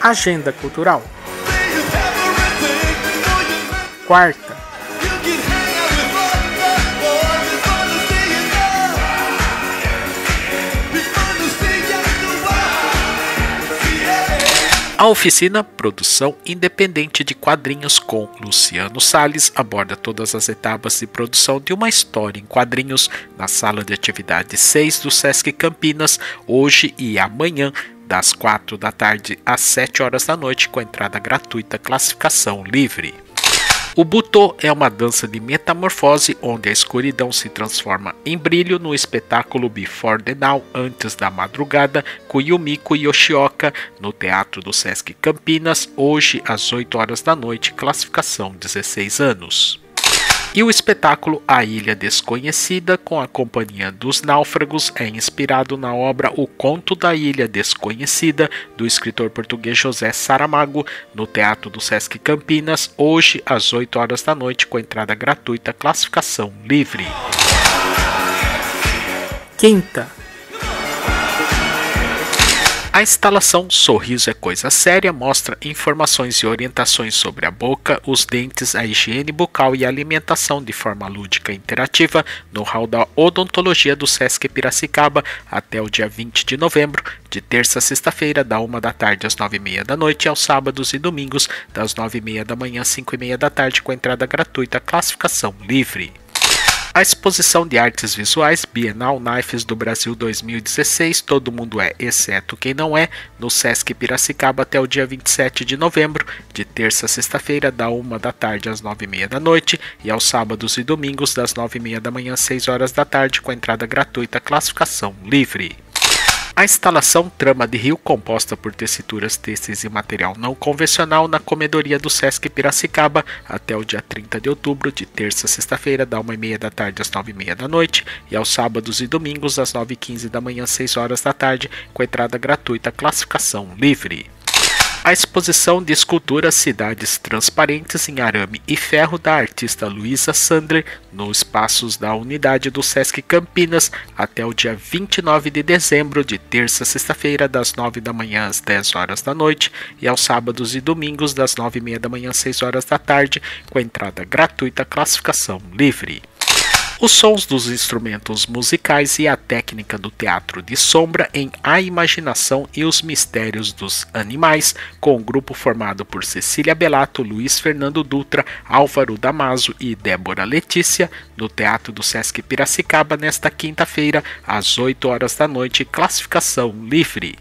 Agenda cultural. Quarta. A oficina Produção Independente de Quadrinhos com Luciano Sales aborda todas as etapas de produção de uma história em quadrinhos na Sala de Atividade 6 do Sesc Campinas, hoje e amanhã, das 4 da tarde às 7 horas da noite, com entrada gratuita, classificação livre. O butô é uma dança de metamorfose onde a escuridão se transforma em brilho no espetáculo Before the Now, Antes da Madrugada, com Yumiko Yoshioka, no Teatro do Sesc Campinas, hoje às 8 horas da noite, classificação 16 anos. E o espetáculo A Ilha Desconhecida, com a Companhia dos Náufragos, é inspirado na obra O Conto da Ilha Desconhecida, do escritor português José Saramago, no Teatro do Sesc Campinas, hoje às 8 horas da noite, com entrada gratuita, classificação livre. Quinta. A instalação Sorriso é Coisa Séria mostra informações e orientações sobre a boca, os dentes, a higiene bucal e a alimentação de forma lúdica e interativa no hall da odontologia do Sesc Piracicaba até o dia 20 de novembro, de terça a sexta-feira, da 1 da tarde às 9h30 da noite, aos sábados e domingos, das 9h30 da manhã às 5h30 da tarde, com entrada gratuita, classificação livre. A exposição de artes visuais Bienal Naifs do Brasil 2016, Todo Mundo É, Exceto Quem Não É, no Sesc Piracicaba até o dia 27 de novembro, de terça a sexta-feira, da 1 da tarde às 9h30 da noite, e aos sábados e domingos, das 9h30 da manhã às 6 horas da tarde, com entrada gratuita, classificação livre. A instalação Trama de Rio, composta por tecituras, têxteis e material não convencional, na comedoria do Sesc Piracicaba até o dia 30 de outubro, de terça a sexta-feira, da 1h30 da tarde às 9h30 da noite, e aos sábados e domingos, às 9h15 da manhã às 6 horas da tarde, com entrada gratuita, classificação livre. A exposição de escultura Cidades Transparentes em Arame e Ferro, da artista Luísa Sandler, nos espaços da unidade do Sesc Campinas até o dia 29 de dezembro, de terça a sexta-feira, das 9 da manhã às 10 horas da noite, e aos sábados e domingos, das 9h30 da manhã às 6 horas da tarde, com entrada gratuita, classificação livre. Os sons dos instrumentos musicais e a técnica do teatro de sombra em A Imaginação e os Mistérios dos Animais, com um grupo formado por Cecília Belato, Luiz Fernando Dutra, Álvaro Damaso e Débora Letícia, no Teatro do Sesc Piracicaba, nesta quinta-feira, às 8 horas da noite, classificação livre.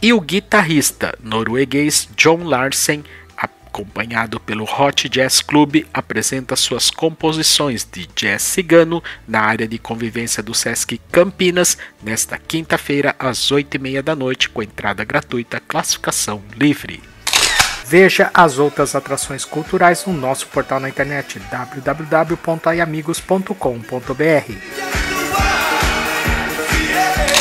E o guitarrista norueguês John Larsen, acompanhado pelo Hot Jazz Club, apresenta suas composições de jazz cigano na área de convivência do Sesc Campinas, nesta quinta-feira, às 8h30 da noite, com entrada gratuita, classificação livre. Veja as outras atrações culturais no nosso portal na internet www.aiamigos.com.br.